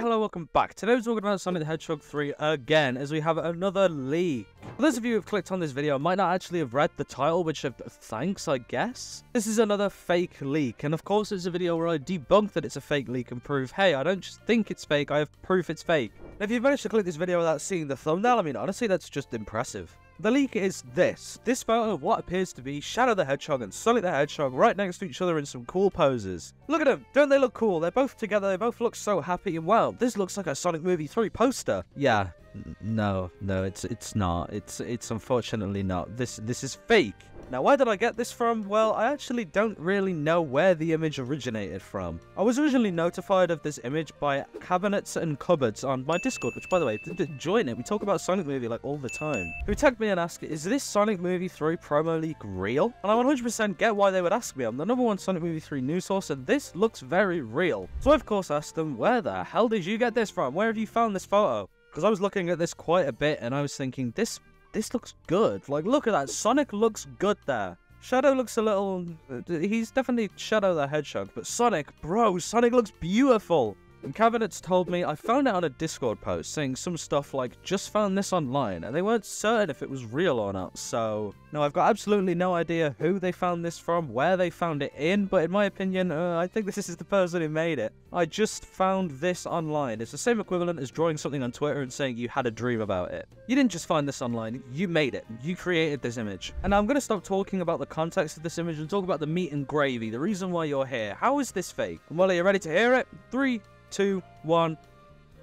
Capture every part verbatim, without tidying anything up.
hello, welcome back. Today we're talking about Sonic the Hedgehog three again, as we have another leak. For those of you who have clicked on this video might not actually have read the title, which uh, thanks, I guess. This is another fake leak, and of course it's a video where I debunk that it's a fake leak and prove, hey, I don't just think it's fake, I have proof it's fake. And if you've managed to click this video without seeing the thumbnail, I mean, honestly, that's just impressive. The leak is this. This photo of what appears to be Shadow the Hedgehog and Sonic the Hedgehog right next to each other in some cool poses. Look at them! Don't they look cool? They're both together, they both look so happy and well. This looks like a Sonic Movie three poster. Yeah, no, no, it's it's not. It's it's unfortunately not. This this is fake. Now, where did I get this from? Well, I actually don't really know where the image originated from. I was originally notified of this image by Cabinets and Cupboards on my Discord, which, by the way, join it. We talk about Sonic Movie, like, all the time. Who tagged me and asked, is this Sonic Movie three promo leak real? And I one hundred percent get why they would ask me. I'm the number one Sonic Movie three news source, and this looks very real. So I, of course, asked them, where the hell did you get this from? Where have you found this photo? Because I was looking at this quite a bit, and I was thinking, this... This looks good. Like, look at that. Sonic looks good there. Shadow looks a little... He's definitely Shadow the Hedgehog. But Sonic, bro, Sonic looks beautiful. And Cabinets told me, I found out on a Discord post saying some stuff like, just found this online. And they weren't certain if it was real or not. So, no, I've got absolutely no idea who they found this from, where they found it in. But in my opinion, uh, I think this is the person who made it. I just found this online. It's the same equivalent as drawing something on Twitter and saying you had a dream about it. You didn't just find this online. You made it. You created this image. And I'm going to stop talking about the context of this image and talk about the meat and gravy, the reason why you're here. How is this fake? And well, are you ready to hear it? Three... two, one,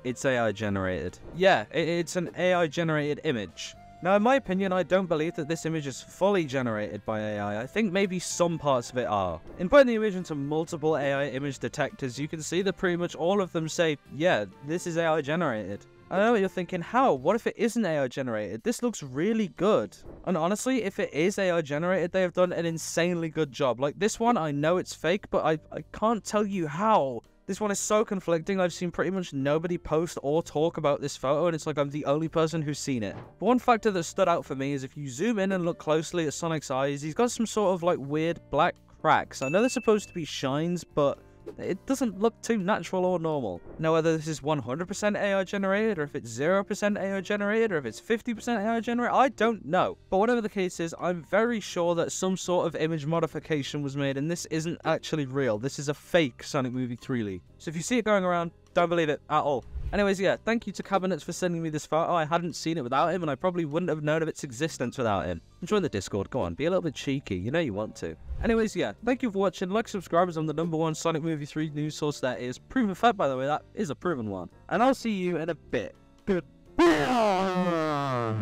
it's A I generated. Yeah, it's an A I generated image. Now, in my opinion, I don't believe that this image is fully generated by A I. I think maybe some parts of it are. In putting the image into multiple A I image detectors, you can see that pretty much all of them say, yeah, this is A I generated. I know what you're thinking, how? What if it isn't A I generated? This looks really good. And honestly, if it is A I generated, they have done an insanely good job. Like this one, I know it's fake, but I, I can't tell you how. This one is so conflicting. I've seen pretty much nobody post or talk about this photo, and it's like I'm the only person who's seen it. But one factor that stood out for me is if you zoom in and look closely at Sonic's eyes, he's got some sort of like weird black cracks. I know they're supposed to be shines, but it doesn't look too natural or normal. Now, whether this is one hundred percent A I generated, or if it's zero percent A I generated, or if it's fifty percent A I generated, I don't know. But whatever the case is, I'm very sure that some sort of image modification was made, and this isn't actually real. This is a fake Sonic Movie three leak. So if you see it going around, don't believe it at all. Anyways, yeah, thank you to Cabinets for sending me this photo. I hadn't seen it without him, and I probably wouldn't have known of its existence without him. Join the Discord, go on, be a little bit cheeky, you know you want to. Anyways, yeah, thank you for watching, like, subscribe, as I'm the number one Sonic Movie three news source that is proven fact, by the way, that is a proven one. And I'll see you in a bit. Goodbye!